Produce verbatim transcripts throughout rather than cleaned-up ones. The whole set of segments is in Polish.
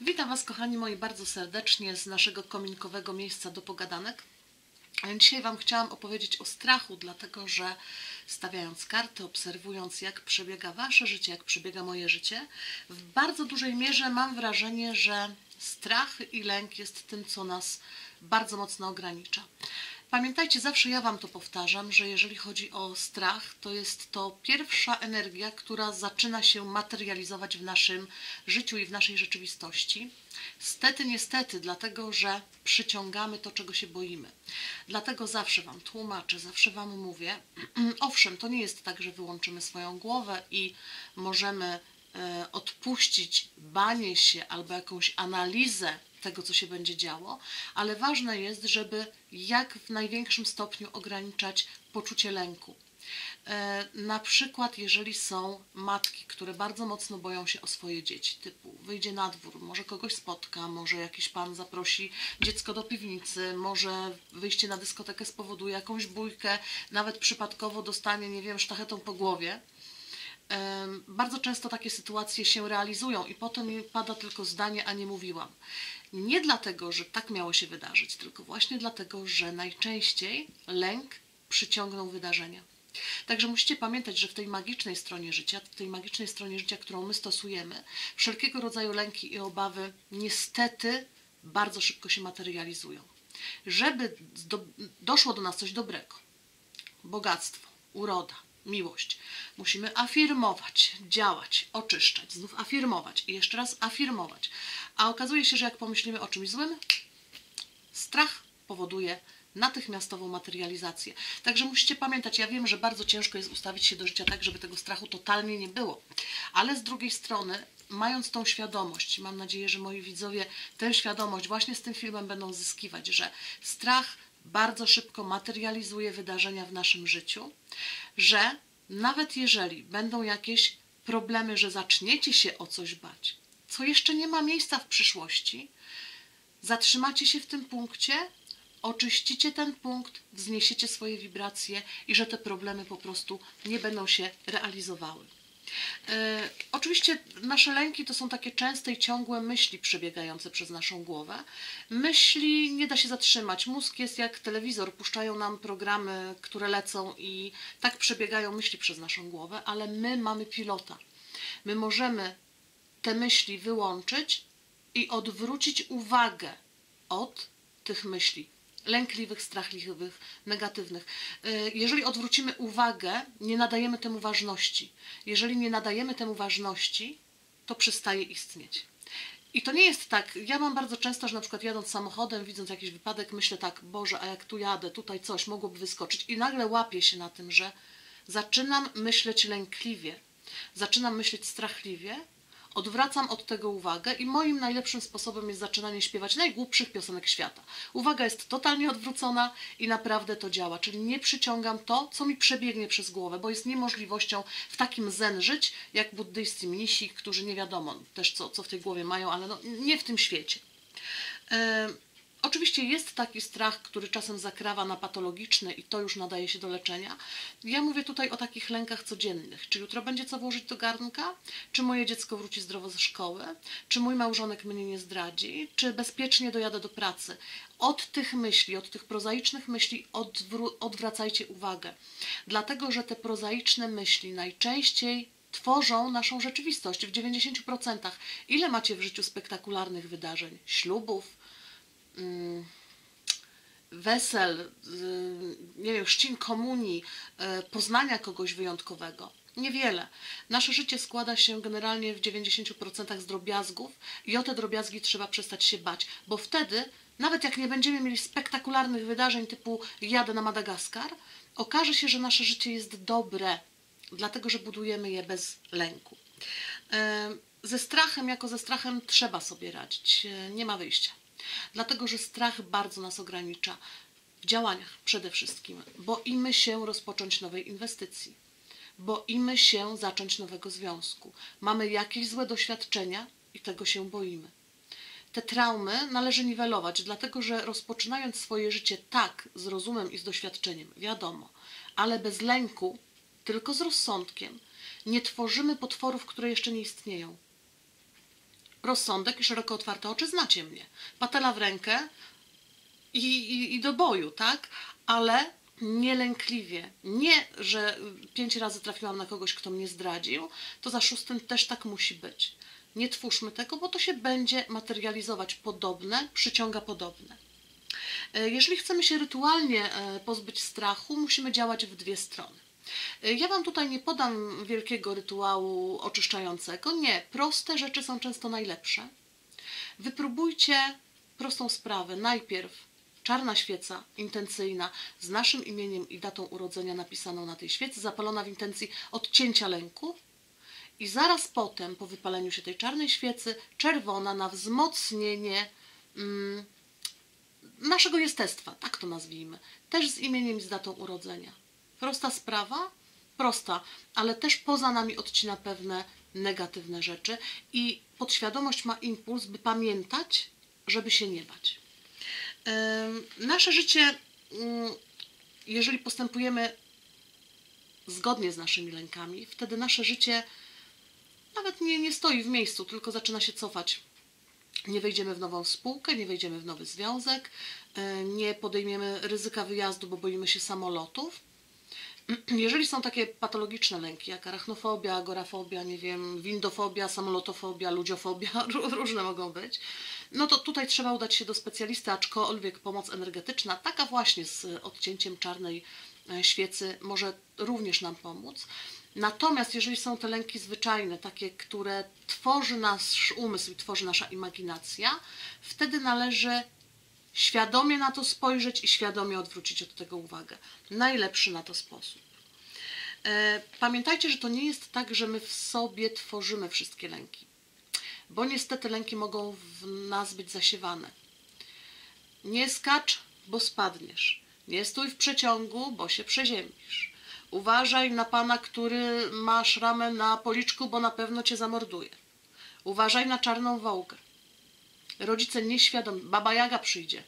Witam Was, kochani moi, bardzo serdecznie z naszego kominkowego miejsca do pogadanek. Dzisiaj Wam chciałam opowiedzieć o strachu, dlatego że stawiając karty, obserwując jak przebiega Wasze życie, jak przebiega moje życie, w bardzo dużej mierze mam wrażenie, że strach i lęk jest tym, co nas bardzo mocno ogranicza. Pamiętajcie, zawsze ja Wam to powtarzam, że jeżeli chodzi o strach, to jest to pierwsza energia, która zaczyna się materializować w naszym życiu i w naszej rzeczywistości. Stety, niestety, dlatego że przyciągamy to, czego się boimy. Dlatego zawsze Wam tłumaczę, zawsze Wam mówię. Owszem, to nie jest tak, że wyłączymy swoją głowę i możemy e, odpuścić banie się albo jakąś analizę tego, co się będzie działo, ale ważne jest, żeby jak w największym stopniu ograniczać poczucie lęku. E, na przykład, jeżeli są matki, które bardzo mocno boją się o swoje dzieci, typu wyjdzie na dwór, może kogoś spotka, może jakiś pan zaprosi dziecko do piwnicy, może wyjście na dyskotekę spowoduje jakąś bójkę, nawet przypadkowo dostanie, nie wiem, sztachetą po głowie. E, bardzo często takie sytuacje się realizują i potem pada tylko zdanie, a nie mówiłam. Nie dlatego, że tak miało się wydarzyć, tylko właśnie dlatego, że najczęściej lęk przyciągnął wydarzenia. Także musicie pamiętać, że w tej magicznej stronie życia, w tej magicznej stronie życia, którą my stosujemy, wszelkiego rodzaju lęki i obawy niestety bardzo szybko się materializują. Żeby do, doszło do nas coś dobrego, bogactwo, uroda, miłość, musimy afirmować, działać, oczyszczać, znów afirmować i jeszcze raz afirmować. A okazuje się, że jak pomyślimy o czymś złym, strach powoduje natychmiastową materializację. Także musicie pamiętać, ja wiem, że bardzo ciężko jest ustawić się do życia tak, żeby tego strachu totalnie nie było. Ale z drugiej strony, mając tą świadomość, mam nadzieję, że moi widzowie tę świadomość właśnie z tym filmem będą zyskiwać, że strach bardzo szybko materializuje wydarzenia w naszym życiu, że nawet jeżeli będą jakieś problemy, że zaczniecie się o coś bać, co jeszcze nie ma miejsca w przyszłości, zatrzymacie się w tym punkcie, oczyścicie ten punkt, wzniesiecie swoje wibracje i że te problemy po prostu nie będą się realizowały. Yy, oczywiście nasze lęki to są takie częste i ciągłe myśli przebiegające przez naszą głowę. Myśli nie da się zatrzymać. Mózg jest jak telewizor, puszczają nam programy, które lecą i tak przebiegają myśli przez naszą głowę, ale my mamy pilota. My możemy te myśli wyłączyć i odwrócić uwagę od tych myśli lękliwych, strachliwych, negatywnych. Jeżeli odwrócimy uwagę, nie nadajemy temu ważności. Jeżeli nie nadajemy temu ważności, to przestaje istnieć. I to nie jest tak, ja mam bardzo często, że na przykład jadąc samochodem, widząc jakiś wypadek, myślę tak, Boże, a jak tu jadę, tutaj coś mogłoby wyskoczyć i nagle łapię się na tym, że zaczynam myśleć lękliwie, zaczynam myśleć strachliwie, odwracam od tego uwagę i moim najlepszym sposobem jest zaczynanie śpiewać najgłupszych piosenek świata. Uwaga jest totalnie odwrócona i naprawdę to działa, czyli nie przyciągam to, co mi przebiegnie przez głowę, bo jest niemożliwością w takim zen żyć, jak buddyjscy mnisi, którzy nie wiadomo też co, co w tej głowie mają, ale no, nie w tym świecie. Yy, oczywiście jest taki strach, który czasem zakrawa na patologiczny i to już nadaje się do leczenia. Ja mówię tutaj o takich lękach codziennych. Czy jutro będzie co włożyć do garnka? Czy moje dziecko wróci zdrowo ze szkoły? Czy mój małżonek mnie nie zdradzi? Czy bezpiecznie dojadę do pracy? Od tych myśli, od tych prozaicznych myśli odwracajcie uwagę. Dlatego, że te prozaiczne myśli najczęściej tworzą naszą rzeczywistość w dziewięćdziesięciu procentach. Ile macie w życiu spektakularnych wydarzeń? Ślubów? Wesel, nie wiem, chrzcin, komunii, poznania kogoś wyjątkowego. Niewiele. Nasze życie składa się generalnie w dziewięćdziesięciu procentach z drobiazgów i o te drobiazgi trzeba przestać się bać, bo wtedy, nawet jak nie będziemy mieli spektakularnych wydarzeń typu jadę na Madagaskar, okaże się, że nasze życie jest dobre, dlatego że budujemy je bez lęku. Ze strachem, jako ze strachem trzeba sobie radzić. Nie ma wyjścia. Dlatego, że strach bardzo nas ogranicza w działaniach przede wszystkim. Boimy się rozpocząć nowej inwestycji. Boimy się zacząć nowego związku. Mamy jakieś złe doświadczenia i tego się boimy. Te traumy należy niwelować, dlatego, że rozpoczynając swoje życie tak, z rozumem i z doświadczeniem, wiadomo, ale bez lęku, tylko z rozsądkiem, nie tworzymy potworów, które jeszcze nie istnieją. rozsądek i szeroko otwarte oczy, znacie mnie. Patela w rękę i, i, i do boju, tak? Ale nielękliwie. Nie, że pięć razy trafiłam na kogoś, kto mnie zdradził, to za szóstym też tak musi być. Nie twórzmy tego, bo to się będzie materializować. Podobne przyciąga podobne. Jeżeli chcemy się rytualnie pozbyć strachu, musimy działać w dwie strony. Ja Wam tutaj nie podam wielkiego rytuału oczyszczającego. Nie, proste rzeczy są często najlepsze. Wypróbujcie prostą sprawę. Najpierw czarna świeca intencyjna z naszym imieniem i datą urodzenia napisaną na tej świecy, zapalona w intencji odcięcia lęku. I zaraz potem, po wypaleniu się tej czarnej świecy, czerwona na wzmocnienie mm, naszego jestestwa, tak to nazwijmy, też z imieniem i z datą urodzenia. Prosta sprawa? Prosta, ale też poza nami odcina pewne negatywne rzeczy i podświadomość ma impuls, by pamiętać, żeby się nie bać. Yy, nasze życie, yy, jeżeli postępujemy zgodnie z naszymi lękami, wtedy nasze życie nawet nie, nie stoi w miejscu, tylko zaczyna się cofać. Nie wejdziemy w nową spółkę, nie wejdziemy w nowy związek, nie podejmiemy ryzyka wyjazdu, bo boimy się samolotów. Jeżeli są takie patologiczne lęki, jak arachnofobia, agorafobia, nie wiem, windofobia, samolotofobia, ludziofobia, różne mogą być, no to tutaj trzeba udać się do specjalisty, aczkolwiek pomoc energetyczna, taka właśnie z odcięciem czarnej świecy, może również nam pomóc. Natomiast jeżeli są te lęki zwyczajne, takie, które tworzy nasz umysł i tworzy nasza imaginacja, wtedy należy świadomie na to spojrzeć i świadomie odwrócić od tego uwagę. Najlepszy na to sposób. Pamiętajcie, że to nie jest tak, że my w sobie tworzymy wszystkie lęki, bo niestety lęki mogą w nas być zasiewane. Nie skacz, bo spadniesz. Nie stój w przeciągu, bo się przeziębisz. Uważaj na pana, który ma szramę na policzku, bo na pewno cię zamorduje. Uważaj na czarną wołgę. Rodzice nieświadomie, Baba Jaga przyjdzie.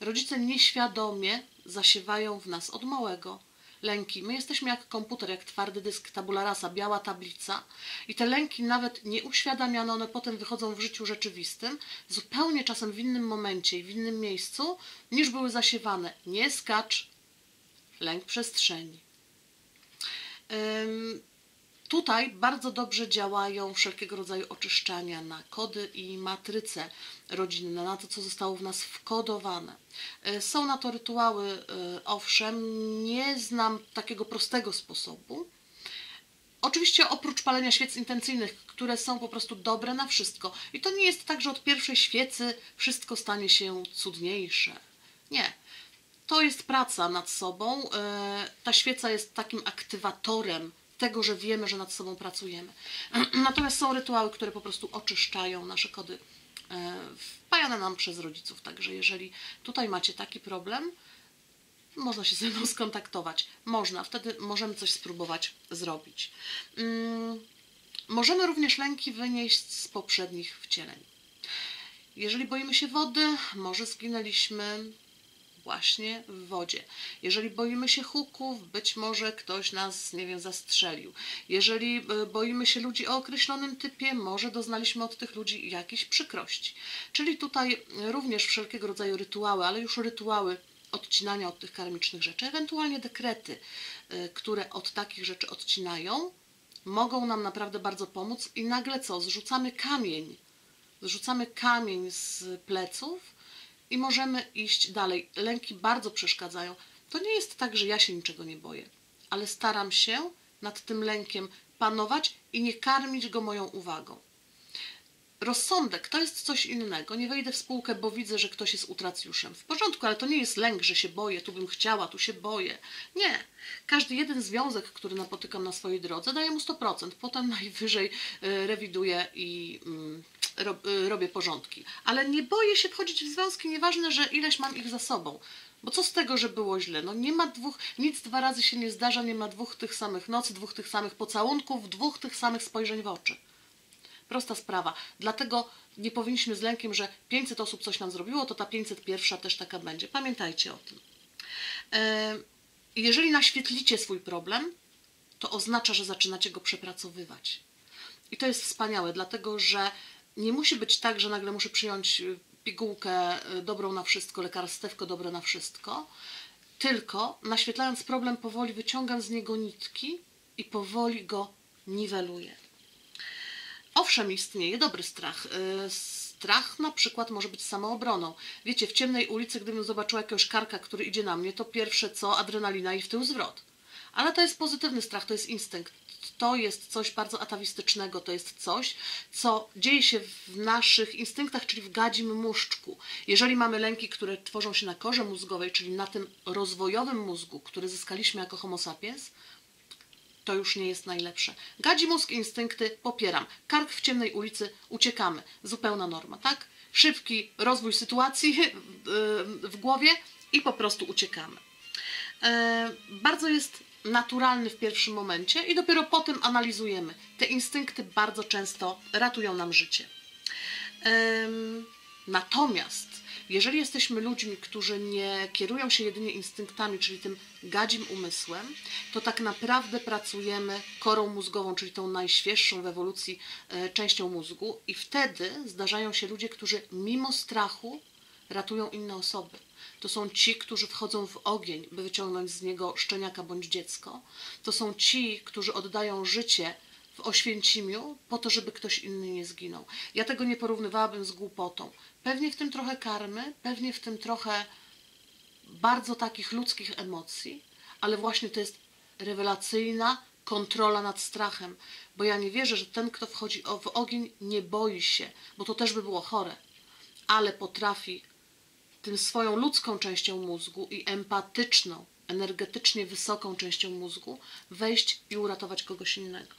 Rodzice nieświadomie zasiewają w nas od małego lęki. My jesteśmy jak komputer, jak twardy dysk, tabula rasa, biała tablica. I te lęki nawet nieuświadamiane, one potem wychodzą w życiu rzeczywistym, zupełnie czasem w innym momencie i w innym miejscu, niż były zasiewane. Nie skacz, lęk przestrzeni. Ym, tutaj bardzo dobrze działają wszelkiego rodzaju oczyszczania na kody i matryce rodzinne, na to, co zostało w nas wkodowane. Y, są na to rytuały, y, owszem, nie znam takiego prostego sposobu. Oczywiście oprócz palenia świec intencyjnych, które są po prostu dobre na wszystko. I to nie jest tak, że od pierwszej świecy wszystko stanie się cudniejsze. Nie. To jest praca nad sobą. Ta świeca jest takim aktywatorem tego, że wiemy, że nad sobą pracujemy. Natomiast są rytuały, które po prostu oczyszczają nasze kody wpajane nam przez rodziców. Także jeżeli tutaj macie taki problem, można się ze mną skontaktować. Można. Wtedy możemy coś spróbować zrobić. Możemy również lęki wynieść z poprzednich wcieleń. Jeżeli boimy się wody, może zginęliśmy właśnie w wodzie. Jeżeli boimy się huków, być może ktoś nas, nie wiem, zastrzelił. Jeżeli boimy się ludzi o określonym typie, może doznaliśmy od tych ludzi jakichś przykrości. Czyli tutaj również wszelkiego rodzaju rytuały, ale już rytuały odcinania od tych karmicznych rzeczy, ewentualnie dekrety, które od takich rzeczy odcinają, mogą nam naprawdę bardzo pomóc i nagle co? Zrzucamy kamień. Zrzucamy kamień z pleców i możemy iść dalej. Lęki bardzo przeszkadzają. To nie jest tak, że ja się niczego nie boję, ale staram się nad tym lękiem panować i nie karmić go moją uwagą. Rozsądek to jest coś innego. Nie wejdę w spółkę, bo widzę, że ktoś jest utracjuszem. W porządku, ale to nie jest lęk, że się boję, tu bym chciała, tu się boję. Nie. Każdy jeden związek, który napotykam na swojej drodze, daję mu sto procent. Potem najwyżej rewiduję i robię porządki. Ale nie boję się wchodzić w związki, nieważne, że ileś mam ich za sobą. Bo co z tego, że było źle? No nie ma dwóch, nic dwa razy się nie zdarza, nie ma dwóch tych samych nocy, dwóch tych samych pocałunków, dwóch tych samych spojrzeń w oczy. Prosta sprawa. Dlatego nie powinniśmy z lękiem, że pięćset osób coś nam zrobiło, to ta pięćset jeden też taka będzie. Pamiętajcie o tym. Jeżeli naświetlicie swój problem, to oznacza, że zaczynacie go przepracowywać. I to jest wspaniałe, dlatego że Nie musi być tak, że nagle muszę przyjąć pigułkę dobrą na wszystko, lekarstewko dobre na wszystko, tylko naświetlając problem powoli wyciągam z niego nitki i powoli go niweluję. Owszem, istnieje dobry strach. Strach na przykład może być samoobroną. Wiecie, w ciemnej ulicy, gdybym zobaczyła jakiegoś karka, który idzie na mnie, to pierwsze co, adrenalina i w tył zwrot. Ale to jest pozytywny strach, to jest instynkt. To jest coś bardzo atawistycznego, to jest coś, co dzieje się w naszych instynktach, czyli w gadzim muszczku. Jeżeli mamy lęki, które tworzą się na korze mózgowej, czyli na tym rozwojowym mózgu, który zyskaliśmy jako homo sapiens, to już nie jest najlepsze. Gadzi mózg, instynkty, popieram. Kark w ciemnej ulicy, uciekamy. Zupełna norma, tak? Szybki rozwój sytuacji w głowie i po prostu uciekamy. Bardzo jest naturalny w pierwszym momencie i dopiero potem analizujemy. Te instynkty bardzo często ratują nam życie. Natomiast jeżeli jesteśmy ludźmi, którzy nie kierują się jedynie instynktami, czyli tym gadzim umysłem, to tak naprawdę pracujemy korą mózgową, czyli tą najświeższą w ewolucji częścią mózgu i wtedy zdarzają się ludzie, którzy mimo strachu ratują inne osoby. To są ci, którzy wchodzą w ogień, by wyciągnąć z niego szczeniaka bądź dziecko. To są ci, którzy oddają życie w Oświęcimiu po to, żeby ktoś inny nie zginął. Ja tego nie porównywałabym z głupotą. Pewnie w tym trochę karmy, pewnie w tym trochę bardzo takich ludzkich emocji, ale właśnie to jest rewelacyjna kontrola nad strachem, bo ja nie wierzę, że ten, kto wchodzi w ogień, nie boi się, bo to też by było chore, ale potrafi tym swoją ludzką częścią mózgu i empatyczną, energetycznie wysoką częścią mózgu wejść i uratować kogoś innego.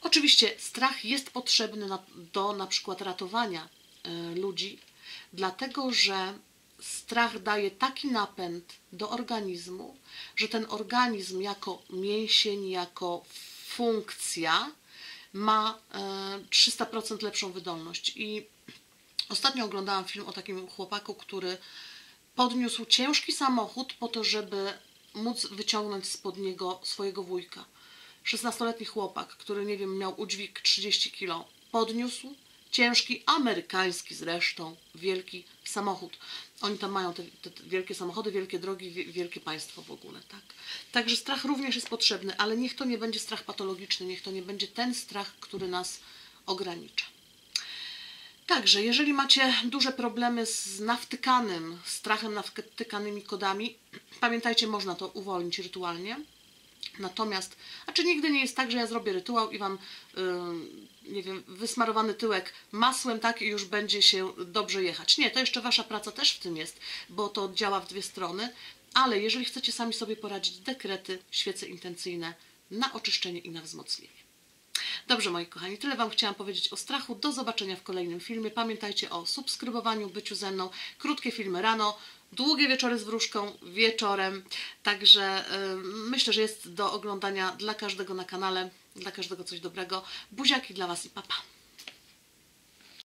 Oczywiście strach jest potrzebny na, do na przykład ratowania y, ludzi, dlatego że strach daje taki napęd do organizmu, że ten organizm jako mięsień, jako funkcja ma y, trzysta procent lepszą wydolność. I ostatnio oglądałam film o takim chłopaku, który podniósł ciężki samochód po to, żeby móc wyciągnąć spod niego swojego wujka. szesnastoletni chłopak, który, nie wiem, miał udźwig trzydzieści kilo, podniósł ciężki, amerykański zresztą, wielki samochód. Oni tam mają te, te wielkie samochody, wielkie drogi, wielkie państwo w ogóle, tak? Także strach również jest potrzebny, ale niech to nie będzie strach patologiczny, niech to nie będzie ten strach, który nas ogranicza. Także, jeżeli macie duże problemy z nawtykanym, strachem nawtykanymi kodami, pamiętajcie, można to uwolnić rytualnie. Natomiast, a czy nigdy nie jest tak, że ja zrobię rytuał i wam, yy, nie wiem, wysmarowany tyłek masłem, tak, i już będzie się dobrze jechać. Nie, to jeszcze wasza praca też w tym jest, bo to działa w dwie strony, ale jeżeli chcecie sami sobie poradzić, dekrety, świece intencyjne na oczyszczenie i na wzmocnienie. Dobrze, moi kochani, tyle wam chciałam powiedzieć o strachu. Do zobaczenia w kolejnym filmie. Pamiętajcie o subskrybowaniu, byciu ze mną. Krótkie filmy rano, długie wieczory z wróżką wieczorem. Także yy, myślę, że jest do oglądania dla każdego na kanale, dla każdego coś dobrego. Buziaki dla was i pa, pa.